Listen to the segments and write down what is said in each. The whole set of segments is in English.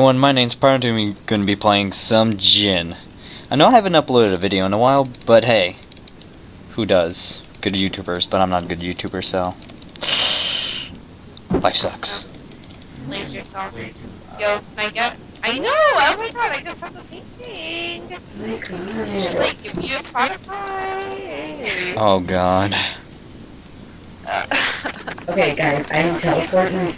everyone, my name's Pyro and I'm going to be playing some Jhin. I know I haven't uploaded a video in a while, but hey, who does? Good YouTubers, but I'm not a good YouTuber, so life sucks. Laser sovereign. Yo, can I get? I know! Oh my god, I just said the same thing! It's like, give me a Spotify! Oh god. Okay guys, I'm teleporting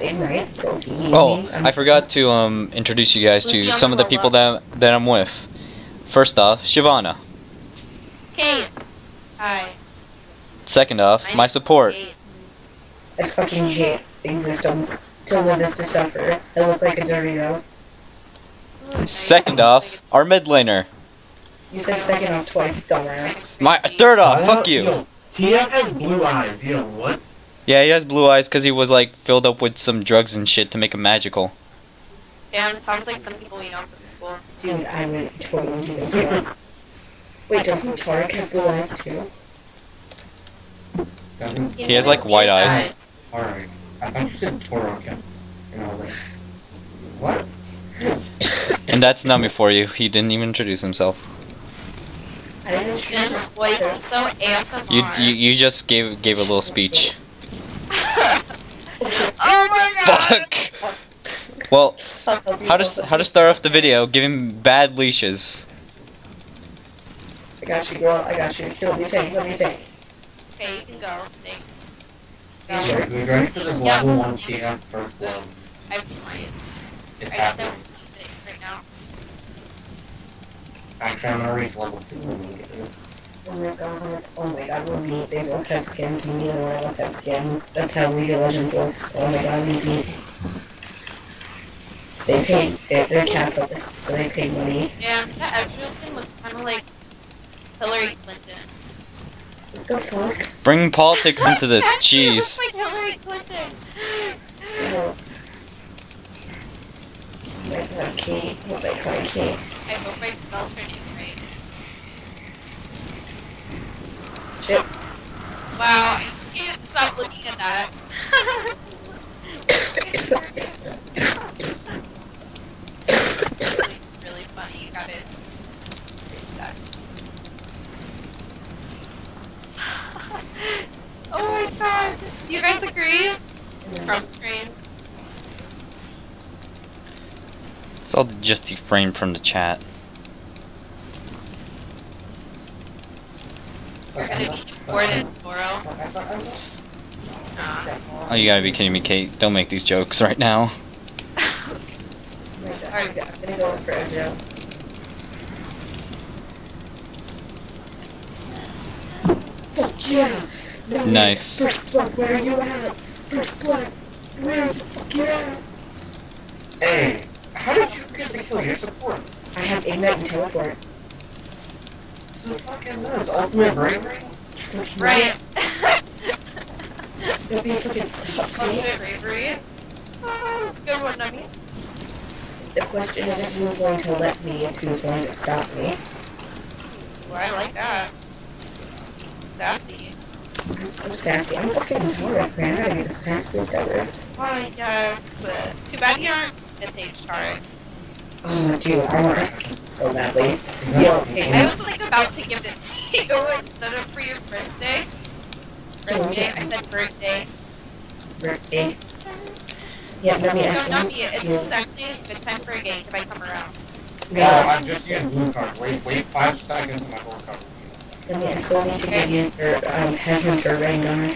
in, right? So if you need me, I forgot to introduce you guys to some of the people that I'm with. First off, Shivana. Hey. Hi. Second off, my support. I fucking hate existence. To live is to suffer. I look like a Dorito. Second off, our mid laner. You said second off twice, dumbass. My third off, fuck you. Yo, Tia has blue eyes. You know what? Yeah, he has blue eyes because he was like filled up with some drugs and shit to make him magical. Damn, sounds like some people we know from school. Dude, I would totally do those drugs. Wait, doesn't Torok have blue eyes too? He has like white eyes. Alright, I thought you said Torok, and I was like, what? And that's Nami for you, he didn't even introduce himself. I didn't introduce his voice is so ASMR. You just gave a little speech. Oh my god! Fuck! Well, how to start off the video? Give him bad leashes. I got you, girl. I got you. Let me take. Okay, you can go. Thanks. Go. Sure. We're going for this level 1 TF first one. I'm flying. It's happening. Right now. Actually, I'm already level 2 when we get it. Oh my god, we beat. They both have skins, and neither one of us have skins. That's how League of Legends works. Oh my god, we beat. So they paid, they're capitalists, so they paid money. Yeah, that Ezreal thing looks kind of like Hillary Clinton. What the fuck? Bring politics into this, jeez. It looks like Hillary Clinton. Oh. Oh my god, I hope I spell her name right. Shit. Wow, I can't stop looking at that. It's really funny, got it. Oh my god, do you guys agree? From frame. It's all just deframed from the chat. Oh, you gotta be kidding me, Kate. Don't make these jokes right now. Sorry, I'm gonna go for Ezreal. Fuck yeah! No, nice. First blood, where are you at? First blood, where are you fucking at? Hey, how did you get to kill your support? I have ignite and teleport. Who the fuck is this? Ultimate Bravery? Right. Nobody fucking stops me. Ultimate Bravery? Oh, that's a good one, Nami. The question isn't who's going to let me, it's who's going to stop me. Well, I like that. Sassy. I'm so sassy. I'm fucking Taurac, man. I'm the sassiest ever. Oh, yes. Too bad you aren't mid-page Taurac. Oh, dude, I want it so badly. Yo, okay, I was like about to give it to you instead of for your birthday. I said birthday. Birthday? Yeah, no, this is actually a good time for a game if I come around. No, I just used blue card. Wait 5 seconds for my blue card. Let me slowly to give you your headhunter right now.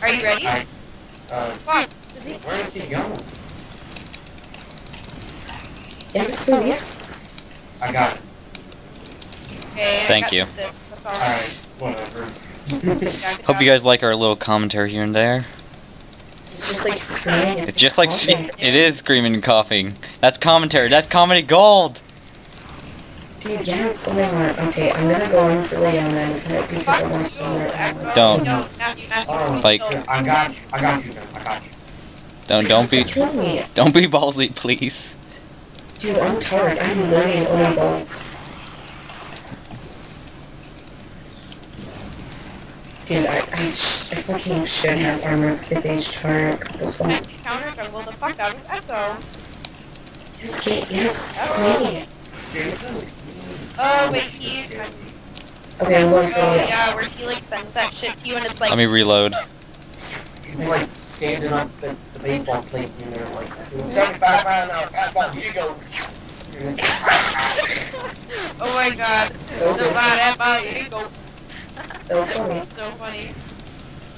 Are you ready? Come on. Where is he going? Yeah, just please. I got it. Okay, Thank you. That's alright, whatever. Hope you guys like our little commentary here and there. It's just like screaming. It's just like it is screaming and coughing. That's commentary. That's comedy gold. Dude, yes, oh my god. Okay, I'm gonna go in for Leona and because I want to go in. Don't. Like, I got you. Don't be ballsy, please. Dude, I'm tired. I'm learning all my balls. Dude, I fucking should have armor to get these Torok. The fuck? I counter jungle the fuck out of Ekko. Yes, get, yes. That's me. Oh, wait, he... Okay, we're going. Oh, yeah, where he, like, sends that shit to you and it's like... Let me reload. It's like standing up at the baseball plate and there like that. 75 miles an hour, here you go. Oh my god. That's a bad F-out, here you go. That was funny. That's so funny.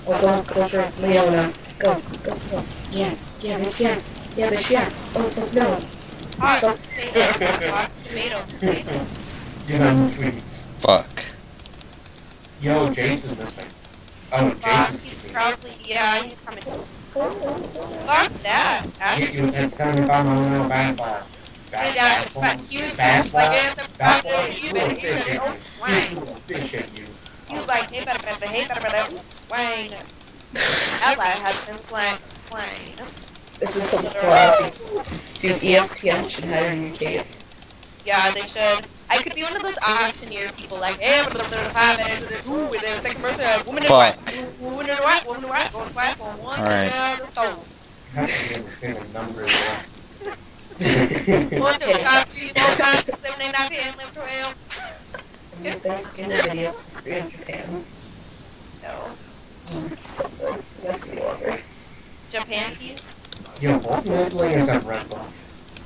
Oh, go for it, Leona. Go, go, go. Yeah, yeah, bitch, yeah. Yeah, bitch, yeah. Oh, fuck, no. Hot tomato, hot tomato, tomato. Get on the tweets. Fuck. Yo, Jason missing. Oh, Jason. He's probably, yeah, he's coming. Fuck that. That's coming by my little backbone. Yeah, but he was just like, it's a problem. He better swang. He was like, hey, better swang. Ally has been slain. This is some classic. Dude, ESPN should hire a new kid. Yeah, they should. I could be one of those auctioneer people, like, hey, ooh, and then it's like a person of woman in white, woman in white, woman in white, woman in white, on one, and so. How do you get a number of that? 1, 2, 5, 3, 4, 5, 6, 7, 8, 9, 10, 11, 12. The best in the video is 3 in Japan. No. It's so good. That's gonna be longer. Japan keys? Yeah, both Midland is a red buff.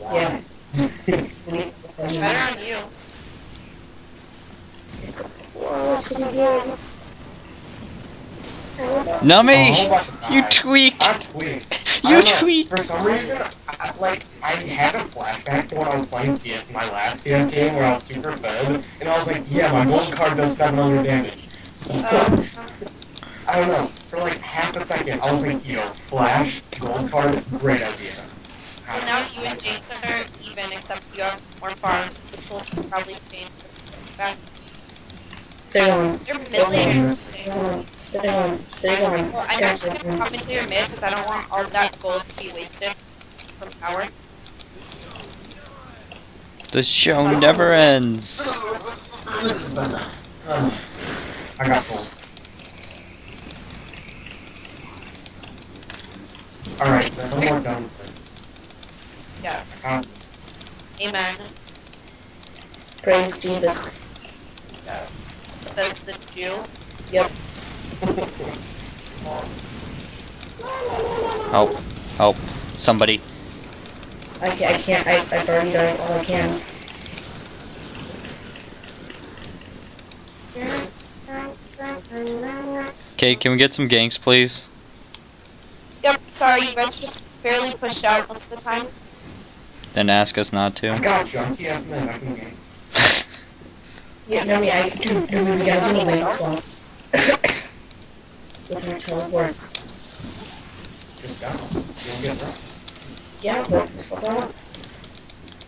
Yeah. Better on you. Nami! You tweaked! I tweaked. You tweaked! For some reason, I had a flashback to when I was playing TF, my last TF game where I was super fed, and I was like, yeah, my gold card does 700 damage. So, I don't know, for like half a second, I was like, you know, flash, gold card, great idea. Well, now you and Jason are even, except you have more farms, which will probably change back. They're mid laners. They're going. Well, I'm actually going to come into your mid because I don't want all that gold to be wasted from power. The show never ends. I got gold. Alright, then we're done with this. Yes. Amen. Praise Jesus. Yes. Says the Jew. Yep. Help. Help. Somebody. I've already done all I can. Okay, can we get some ganks, please? Yep, sorry, you guys just barely pushed out most of the time. Then ask us not to. I got junkie after that, I can game. Yeah, no, I do. No, we gotta do a late swap. With our teleports. Just got them. You don't get them. Yeah, but fuck off.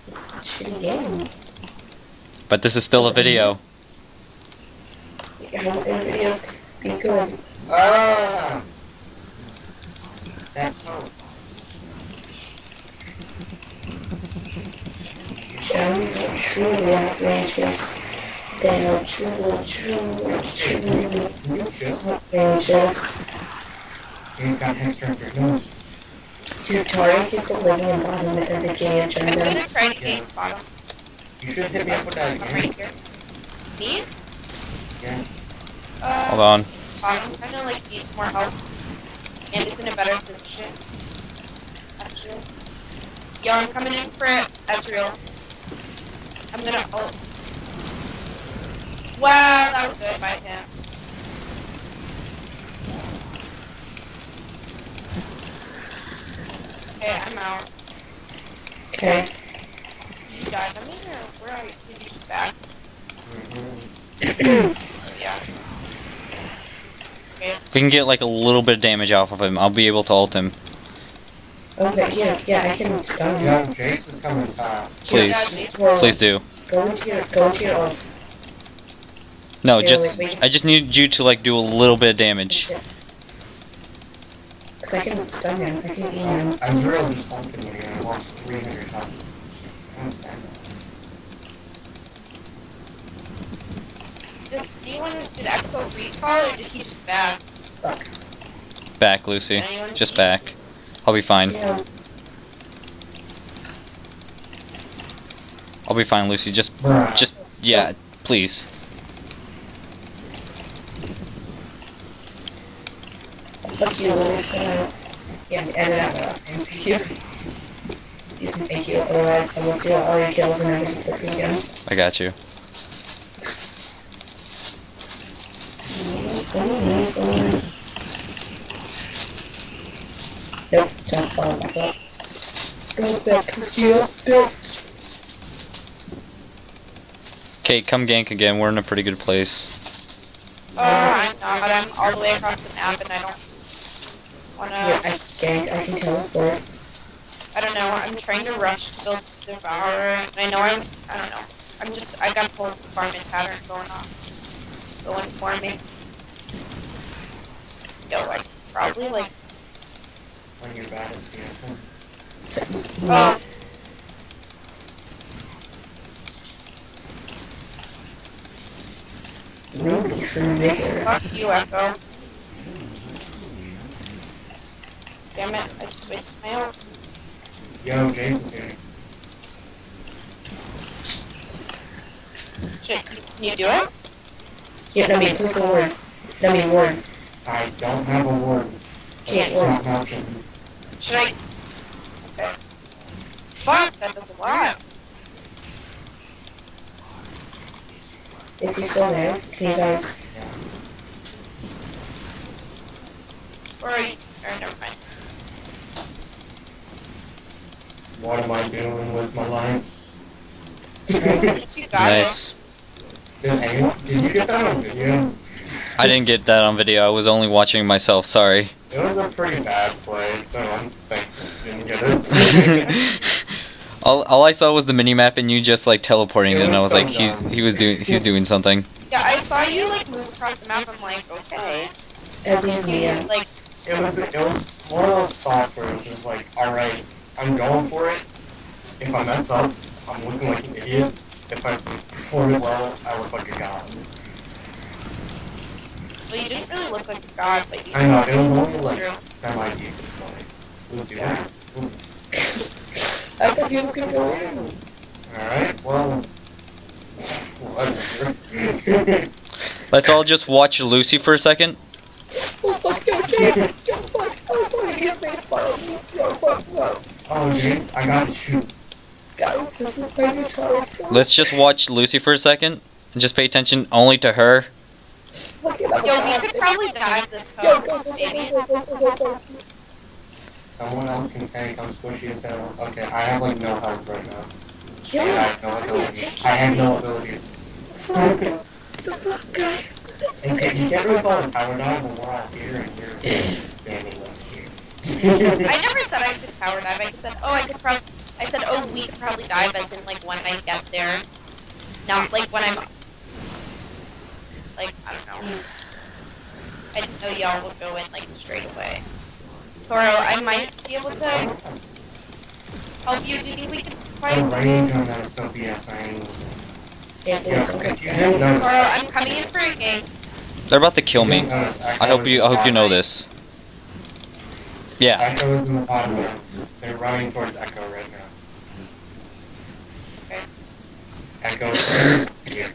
This is a shitty game. But this is still a video. Yeah, I want the video to be good. Ah! That's home. Sounds are truly outrageous. They are truly outrageous. He's got extra nose. Dude, Taric is the living embodiment of the gay agenda. I'm gonna try to gain bottom. You should hit me up with that again. Right here. Me? Yeah. Hold on. Bottom kind of like needs more help. And it's in a better position. Actually. Yo, I'm coming in for it, Ezreal. I'm gonna ult. Wow, that was good by him. Okay, I'm out. Okay. You died on me, or where are you? Did you just back? Yeah. Okay. If we can get like a little bit of damage off of him, I'll be able to ult him. Okay, yeah, I can stun him. Yeah, Jace is coming back. Please, please do. Go into your ult. No, here, just, wait. I just need you to, like, do a little bit of damage. Because I can stun him, I can eat him. I'm really stunning here, I lost 300 health. Just deal wondering, did Ekko recall or did he just back? Back, Lucy. Anyone? Just back. I'll be fine. Yeah. I'll be fine, Lucy. Just, yeah, please. Fuck you, Lucy. Yeah, edit out. Thank you. Decent, thank you. Otherwise, I will steal all your kills and I will support you again. I got you. Nope, don't follow my butt. Go back to your built. Okay, come gank again. We're in a pretty good place. Oh, I'm not. I'm all the way across the map and I don't wanna... Yeah, I can gank. I can teleport. I don't know. I'm trying to rush to build the Devourer. And I know I'm... I don't know. I'm just... I got the whole farming pattern going on. Going for me. Yo, I probably like... When you're bad at CSM. Oh. Fuck you, Echo. Damn it, I just wasted my own. Yo, Jason's here. Shit, can you do it? Yeah, no, me, please a ward. No, me, ward. I don't have a ward. Can't ward. Option. Should I? Okay. Fuck, that does a lot. Is he still there? Can you guys? Where are you? Oh, never mind. What am I doing with my life? Nice. Did you get that on video? I didn't get that on video. I was only watching myself. Sorry. It was a pretty bad play, so I'm thankful you didn't get it. All I saw was the minimap and you just like teleporting it and I was so like, he's doing something. Yeah, I saw you like move across the map, I'm like, okay. As easy as like it was one of those spots where it was just like, alright, I'm going for it. If I mess up, I'm looking like an idiot. If I perform it well, I look like a god. Well, you didn't really look like a god, but you... I know, it was only like semi-decent play. Lucy, yeah. I thought he was gonna go in. Alright, well... whatever. Let's all just watch Lucy for a second. Oh fuck, yo, Jace! Yo, fuck! Oh fuck, he has face fire. Yo, fuck, no. Oh, Jace, I got you. Guys, this is so retarded. Let's just watch Lucy for a second, and just pay attention only to her. Look at that. Yo, we could probably dive this hole. Yo, go. Someone else can tank, I'm squishy as hell. Okay, I have like no health right now. Kill him. I have no abilities. I have no abilities. What the fuck, guys? Okay, you can't really call it power dive when we're all here and you're standing up here. I never said I could power dive, I said, oh, we could probably dive as in like when I get there. Not like when I'm, like, I don't know. I didn't know y'all would go in like straight away. Toro, I might be able to help you. Do you think we can fight? I'm running down that BS. Toro, I'm coming in for a game. They're about to kill me. I hope you know this. Yeah. Echo is in the bottom row. They're running towards Echo right now. Okay. Echo is here.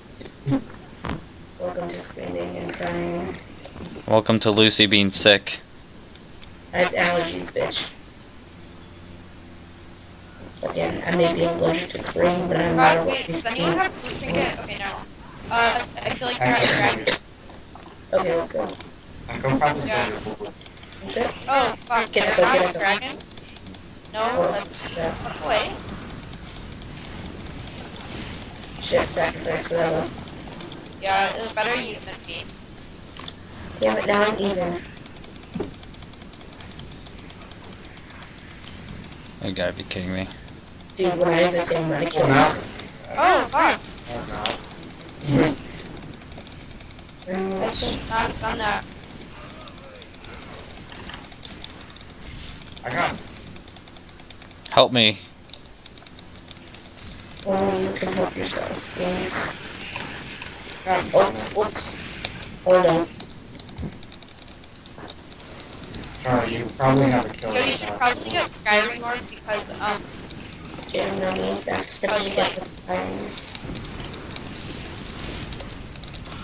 Welcome to screaming and crying. Welcome to Lucy being sick. I have allergies, bitch. Again, I may be allergic to spring, but I'm not allergic to spring. Does anyone have Blue Trinket? Okay, no. I feel like I'm okay, let's go. I'm going probably go. Oh, fuck. Get a dragon? No, let's go. Fuck away. Shit, sacrifice for that one. Yeah, it was better you than me. Damn it, now I'm even. You gotta be kidding me. Dude, we're in the same amount of kills. Oh, fuck! I should not have done that. I got it. Help me. Well, you can help yourself, please. What's Hold on. Sorry, you probably have a kill. You should probably get Skyrim Lord because, yeah, no,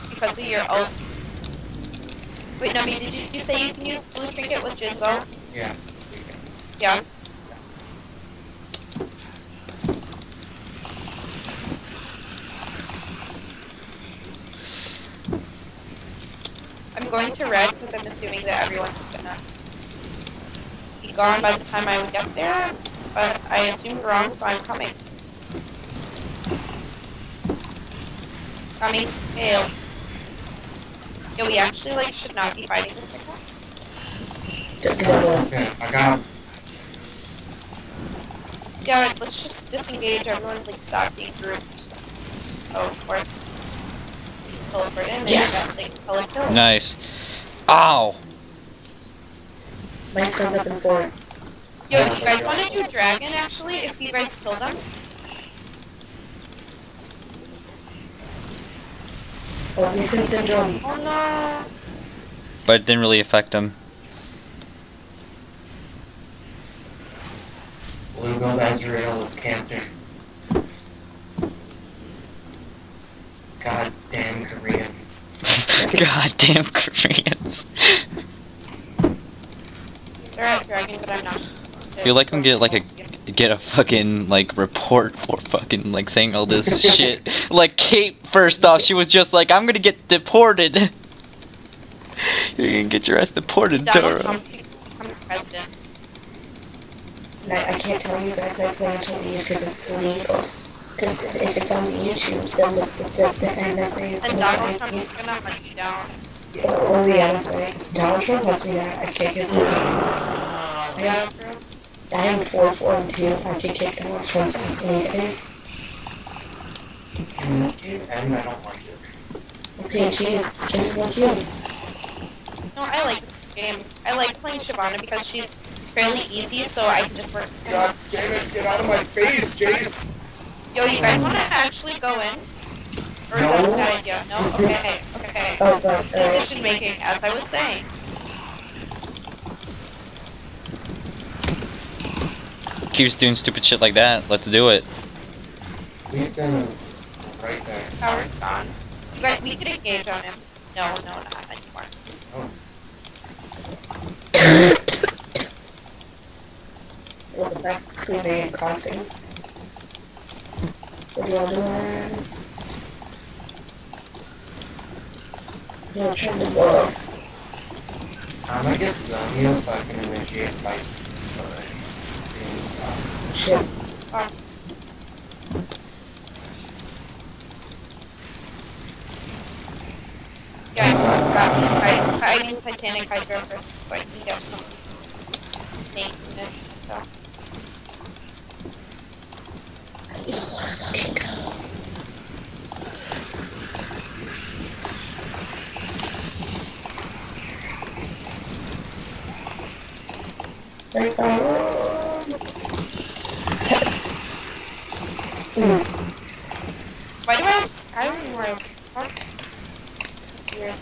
because of your own. Wait, Nami, did you say you can use Blue Trinket with Jinzo? Yeah. Yeah? I'm going to red because I'm assuming that everyone's gonna be gone by the time I would get there, but I assumed wrong, so I'm coming. Coming. Hail. Yeah, we actually, like, should not be fighting this right now. Okay, I got him. Yeah, like, let's just disengage everyone, like, stop being grouped. Oh, of course. Yes. Nice. Ow. My son's up in 4. Yo, do you guys want to do dragon actually? If you guys kill them. Oh, Lee's in drum. Oh no. But it didn't really affect him. Blue gold Ezreal is cancer. Goddamn Koreans. Goddamn Koreans. They're at dragon, but I'm not. So I feel like I'm gonna get a fucking like report for fucking like saying all this shit. Like Kate, first off, she was just like, I'm gonna get deported. You're gonna get your ass deported, Donald Torok. Becomes president. I can't tell you guys my financial need because it's illegal. Because if it's on the YouTubes, then the NSA is going to find me. And Donald Trump is going to hunt you down. Or the NSA. Donald Trump wants me down. I kick his ass. I am 4-4-2. I can kick Donald Trump's ass later. Can this game end? I don't like it. Okay, geez. This game's like you. No, I like this game. I like playing Shivana because she's fairly easy, so I can just work. God damn it, get out of my face, Jace! Yo, you guys want to actually go in? Or is that a good idea? No? Okay, okay. Decision making, as I was saying. Keeps doing stupid shit like that. Let's do it. Lee Sin is right there. Power's gone. You guys, we could engage on him. No, no, not anymore. Oh. Well, the back to school day and coughing. Yeah, trying to blow. I'm gonna get Zomio so I can initiate fights. Shit. Yeah, I'm grabbing this fight. I need Titanic Hydra first so I can get some maintenance and stuff. I don't want to fucking go. Right now. Why do I have... I don't know where I'm from. That's weird.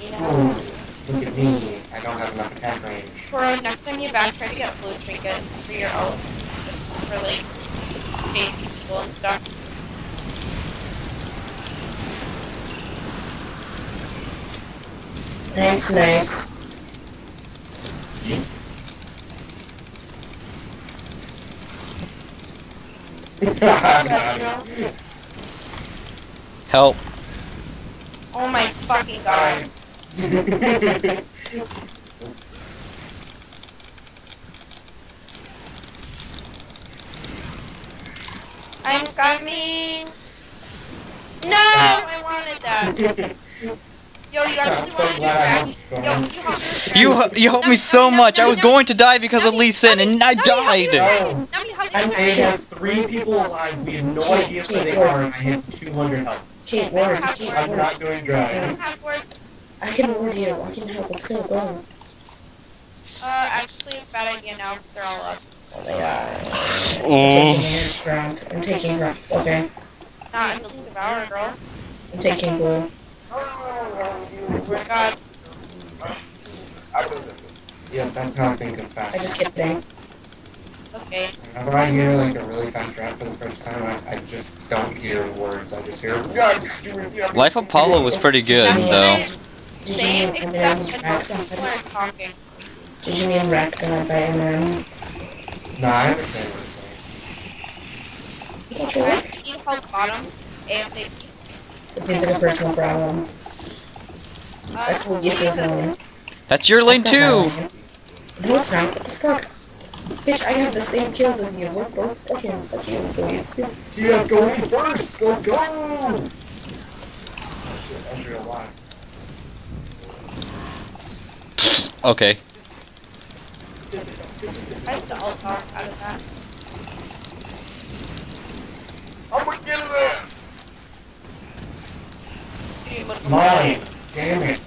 Yeah. Oh, look at me. I don't have enough attack range. Toro, next time you back, try to get Blue Trinket for your own. For like chasing people and stuff. Nice, nice. Help. Oh my fucking god. I'm coming! No! I wanted that! Yo, you actually wanted to drag me. You helped me so much. I was going to die because of Lee Sin, and I died! I have 3 people alive. We have no idea where they are, and I have 200 health. I'm not going dry. I can ward you. I can help. Let's go. Actually, it's a bad idea now. They're all up. Oh my god. I'm taking rock. Okay. Nah, I'm taking Devourer, girl. I'm taking blue. Oh, We're not. Yeah, that's how I think of fast. I just get banged. Okay. Whenever I hear like a really fast rap for the first time, I just don't hear words. I just hear. Life of Apollo was pretty good, though. Same except when people are talking. Did you mean rap gonna fight in there? No, I understand what you're saying. Where's E falls bottom? ASAP. It seems like a personal problem. That's Lucy's lane. That's your lane too! No, it's not. What the fuck? Bitch, I have the same kills as you. We're both fucking fucking boys. Tia's going first! Let's go! Oh shit, that's real life. Okay. I have to all talk out of that. I'm gonna get him there! Mine! Damn it!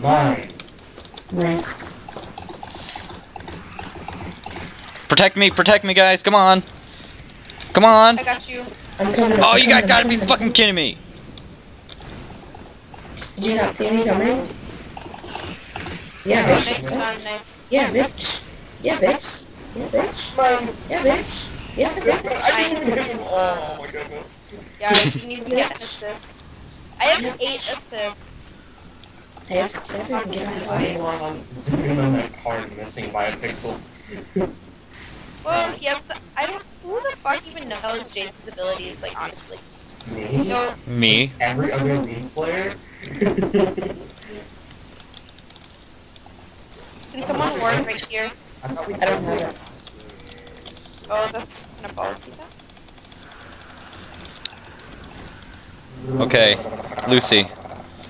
Mine! Nice. Protect me, guys! Come on! Come on! I got you. I'm coming. Oh, you gotta be fucking kidding me! Did you not see me coming? Yeah, bitch. Next time, next. Yeah, bitch. Yeah, bitch. Yeah, bitch. Yeah, bitch. Yeah, bitch. I didn't even hit him. Oh my goodness. Yeah, I didn't even get an assist. I have 8 assists. I have 7. Get on that card missing by a pixel. Well, yes, I don't. Who the fuck even knows Jace's abilities? Like, honestly. Me? No. Me? Every other League player? Can someone warn right here? I don't know that. Oh, that's gonna policy that? Okay, Lucy.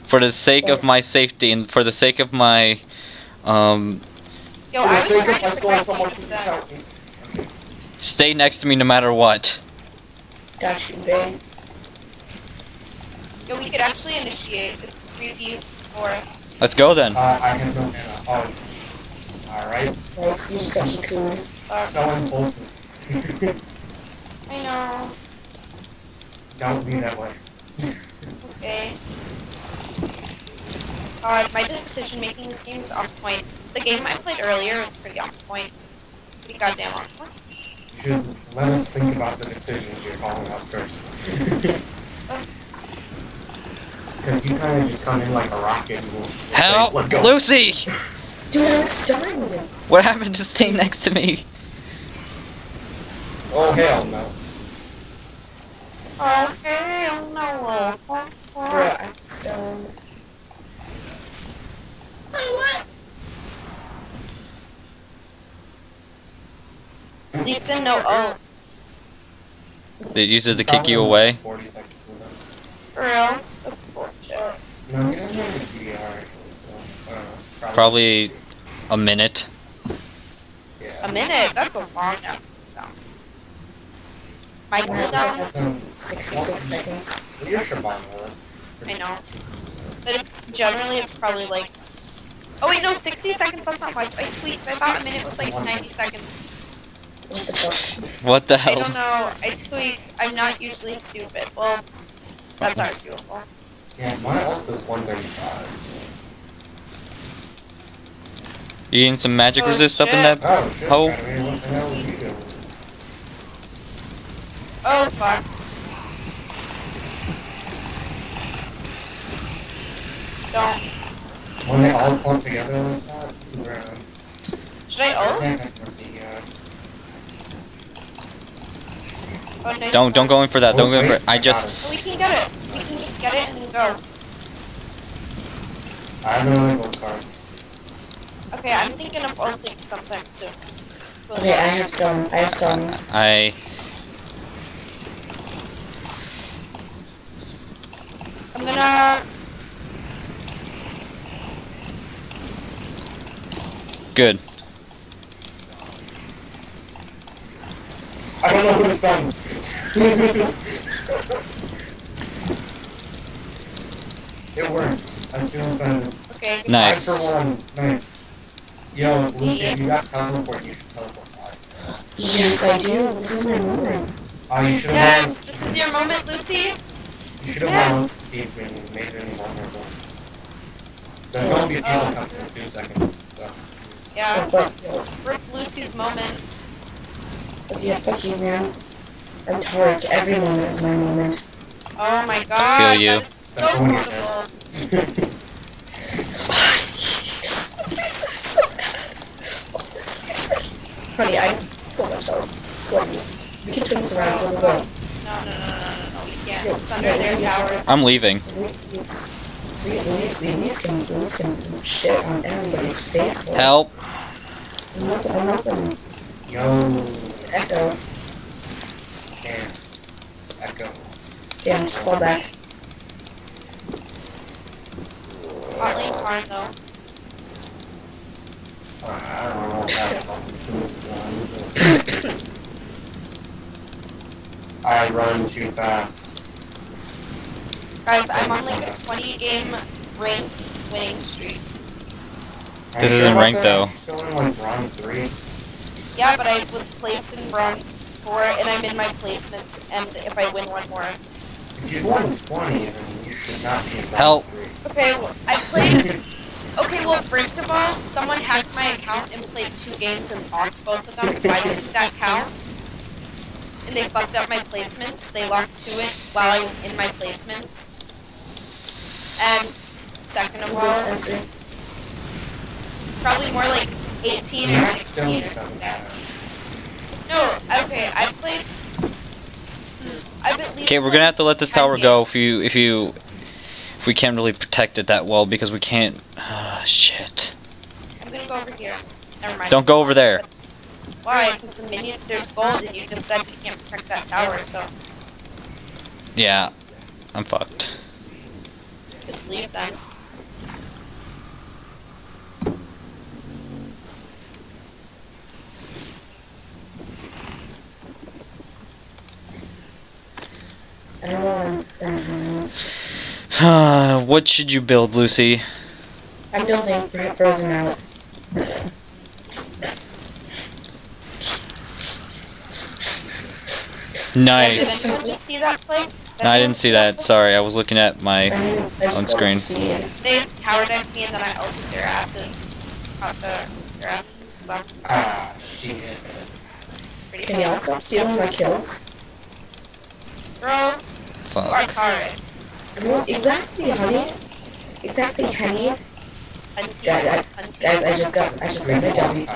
For the sake of my safety and for the sake of my, Yo, I was trying to stay next to me no matter what. Gotcha, babe. So we could actually initiate. It's 3v4. Let's go then. I can go now. Oh. Alright. Nice, you just got me cool. So impulsive. I know. Don't be that way. Okay. God, my decision making this game is on point. The game I played earlier was pretty on point. Pretty goddamn on point. You should let us think about the decisions you're calling out first. Because you kind of just come in like a rocket and we'll help! Let's go. Lucy! Dude, I was stunned! What happened to stay next to me? Oh, hell no. Oh, hell no. Bro, I'm stunned. Oh, what? Lee Sin, no O. They used it to kick you away? For real? That's bullshit. No, probably a minute. Yeah. A minute? That's a long time. My cooldown? 66 seconds. I know. But it's generally, it's probably like... Oh wait, no, 60 seconds, that's not much. I tweaked, I thought a minute was like 90 seconds. What the fuck? What the hell? I don't know, I tweaked. I'm not usually stupid. Well... That's arguable. Yeah, my ult is 135. You getting some magic resist up in that hole? I mean, what the hell are you doing? Oh, fuck. Don't. When they all clump together like that, should I ult? Oh, nice. Don't go in for that, don't go in for it. I just... We can get it. We can just get it and go. I have no level card. Okay, I'm thinking of ulting sometime soon. So okay, I have stone. I have stone. I'm gonna... Good. I don't know who to stun. It works. I'm still silent. Okay. Nice. Nice. Yo, Lucy, you got teleport. You should teleport. Yes, I do. This is my moment. Oh, you should have. Yes, this is your moment, Lucy. You should have Lucy when you made her any vulnerable. There's going to be a healing coming in 2 seconds. So. Yeah, rip Lucy's moment. But yeah, fuck you, man. I'm Taurac. Every moment is my moment. Oh my god. Feel you. That is so horrible. Honey, I have so much help. We can turn this around. No, no, we can't. It's under their power. I'm leaving. These can shit on everybody's face. Help. I'm not gonna. Yo. Echo. Damn. Echo. Damn, just fall back. Partly harm though. I don't know that. I run too fast. Guys, I'm on like a 20-game ranked winning streak. This isn't ranked though. You're still in like bronze 3? Yeah, but I was placed in bronze 4 and I'm in my placements, and if I win one more. If you won 20, then you should not be in bronze 3. Okay, well, I played... Okay, well, first of all, someone hacked my account and played 2 games and lost both of them, so I don't think that counts. And they fucked up my placements. They lost to it while I was in my placements. And second of all, it's probably more like 18 or 16 or something. No, okay, I played... I've at least... Okay, we're gonna have to let this tower go if we can't really protect it that well, because we can't... shit. I'm gonna go over here. Never mind. Don't go over there. Why? Because the minions, there's gold, and you just said you can't protect that tower, so... Yeah. I'm fucked. Just leave them. I don't want to... What should you build, Lucy? I'm building Frozen Out. Nice. Did anyone just see that play? No, I didn't see that. Sorry, I was looking at my own screen. They tower decked me and then I ulted their asses. Ah, shit. Can y'all stop stealing my kills? Bro, fuck. You are Taurac. Exactly, honey. Exactly, honey. Guys, I just got my W. I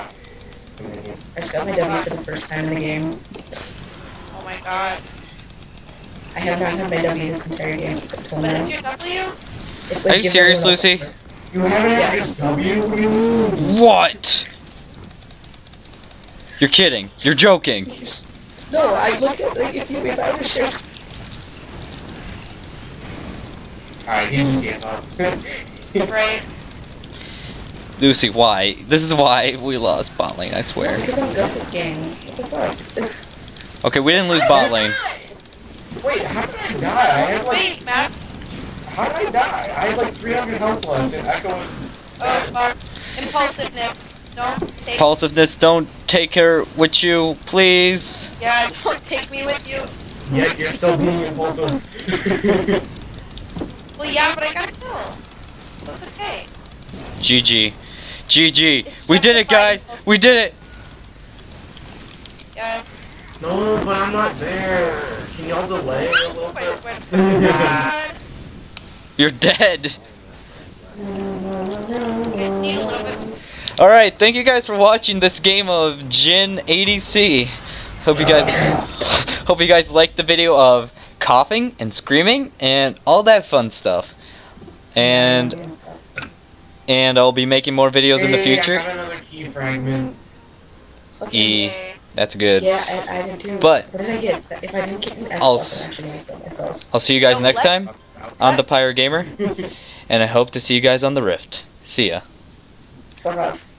just got my W for the first time in the game. Oh my god. I have not had my W this entire game except till now. What is your W? It's like, are you serious, Lucy? You haven't had your W? What? You're kidding. You're joking. No, I looked at, like, if I was sure. Alright, he just gave up. Right. Lucy, why? This is why we lost bot lane, I swear. Because I'm good at this game. What the fuck? Okay, we didn't lose bot lane. Wait, how did I die? I had like... Wait, Matt. How did I die? I had like 300 health left and Echo was... Oh, fuck. Impulsiveness. Don't take... Impulsiveness, don't take her with you, please. Yeah, don't take me with you. Yeah, you're still being impulsive. Well, yeah, but I got a kill, so it's okay. GG. GG. We did it, guys! We did it! Yes. No, but I'm not there. Can y'all delay a little bit? You're dead. Alright, thank you guys for watching this game of Jhin ADC. Hope you guys liked the video of coughing and screaming and all that fun stuff, and I'll be making more videos in the future. I got another key fragment. Okay. That's good. Yeah, I did too. But what did I get? If I didn't get an S, I'll see you guys next time on the Pyro Gamer, and I hope to see you guys on the Rift. See ya. So rough.